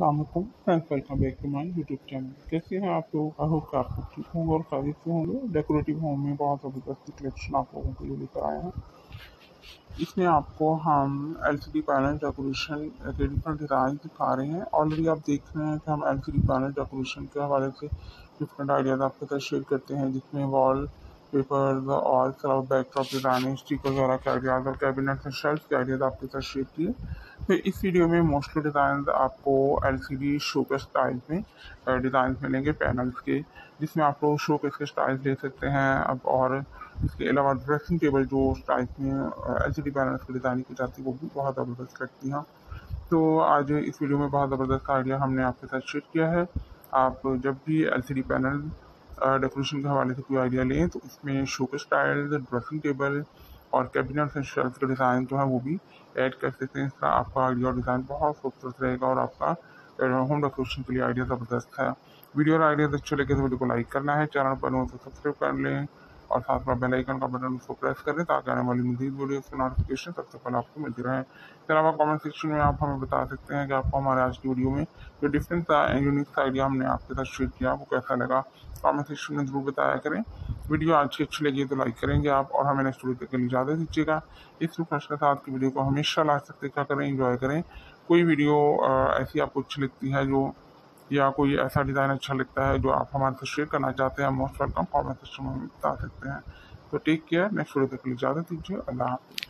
अस्सलाम वालेकुम friends, welcome back to my YouTube channel. कैसे हैं आप लोग? आई होप आप लोग ठीक होंगे और खैरियत से होंगे। डेकोरेटिव होम में बहुत ज़बरदस्त कलेक्शन आप लोगों के लिए लेकर आए हैं। इसमें आपको हम एलसीडी पैनल डेकोरेशन के डिफरेंट डिज़ाइन दिखा रहे हैं। ऑलरेडी आप देख रहे हैं कि हम एलसीडी पैनल डेकोरेशन के हवाले से डिफरेंट आइडियाज़ आपके साथ शेयर करते हैं, जिसमें वॉल पेपर्स और सब बैकड्रॉप डिज़ाइन, स्टिक वगैरह के आइडियाज़ और कैबिनेट और शेल्फ के आइडियाज़ आपके साथ शेयर किए। फिर इस वीडियो में मोस्टली डिज़ाइन आपको एलसीडी शोकेस स्टाइल में डिज़ाइन मिलेंगे पैनल्स के, जिसमें आप लोग शोकेस के स्टाइल्स ले सकते हैं। अब और इसके अलावा ड्रेसिंग टेबल जो स्टाइल में एलसीडी पैनल्स की डिज़ाइनिंग की जाती है वो भी बहुत ज़बरदस्त लगती है। तो आज इस वीडियो में बहुत ज़बरदस्त आइडिया हमने आपके साथ शेयर किया है। आप जब भी एलसीडी पैनल डेकोरेशन के हवाले से कोई आइडिया लें तो इसमें शोकेस स्टाइल्स, ड्रेसिंग टेबल और कैबिनेट्स एंड शेल्फ के डिज़ाइन जो है वो भी ऐड कर सकते हैं। इस तरह आपका आइडिया और डिज़ाइन बहुत खूबसूरत रहेगा और आपका होम डेकोरेशन के लिए आइडिया ज़बरदस्त है। वीडियो और आइडियाज़ अच्छे लगे तो वीडियो को लाइक करना है, चैनल पर नए तो सब्सक्राइब कर लें और साथ में बेल आइकन का बटन उसको प्रेस करें ताकि आने वाली मज़ीद वीडियोस की नोटिफिकेशन सबसे पहले आपको मिलती रहे। इसके अलावा कमेंट सेक्शन में आप हमें बता सकते हैं कि आपको हमारे आज की वीडियो में जो डिफरेंट एंड यूनिक आइडिया हमने आपके साथ शेयर किया वो कैसा लगा, कमेंट सेक्शन में ज़रूर बताया करें। वीडियो आज की अच्छी लगी तो लाइक करेंगे आप और हमें नेक्स्ट वीडियो के लिए इजाज़त दीजिएगा। इस फ्रेश के साथ की वीडियो को हमेशा लास्ट तक देखा करें, इंजॉय करें। कोई वीडियो ऐसी आपको अच्छी लगती है जो या कोई ऐसा डिज़ाइन अच्छा लगता है जो आप हमारे साथ शेयर करना चाहते हैं, मोस्ट वेलकम, कमेंट सेक्शन में बता सकते हैं। तो टेक केयर, नेक्स्ट वीडियो तक के लिए इजाज़त दीजिए। अल्लाह हाफ़िज़।